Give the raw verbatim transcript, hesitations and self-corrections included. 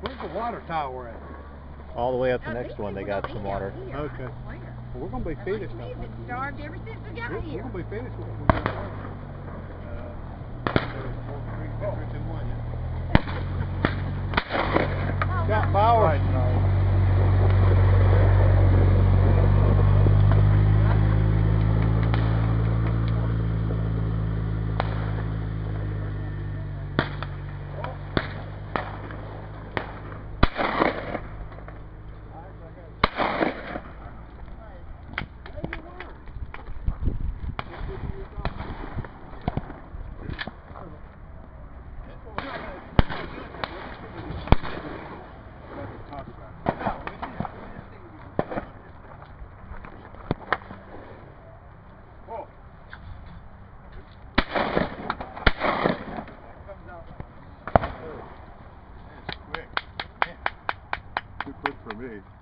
Where's the water tower at? All the way up the next one, they got some water. Okay. Well, we're going to be finished. We've been starved ever since we got here. We're going to be finished with it. Got power. Good for me.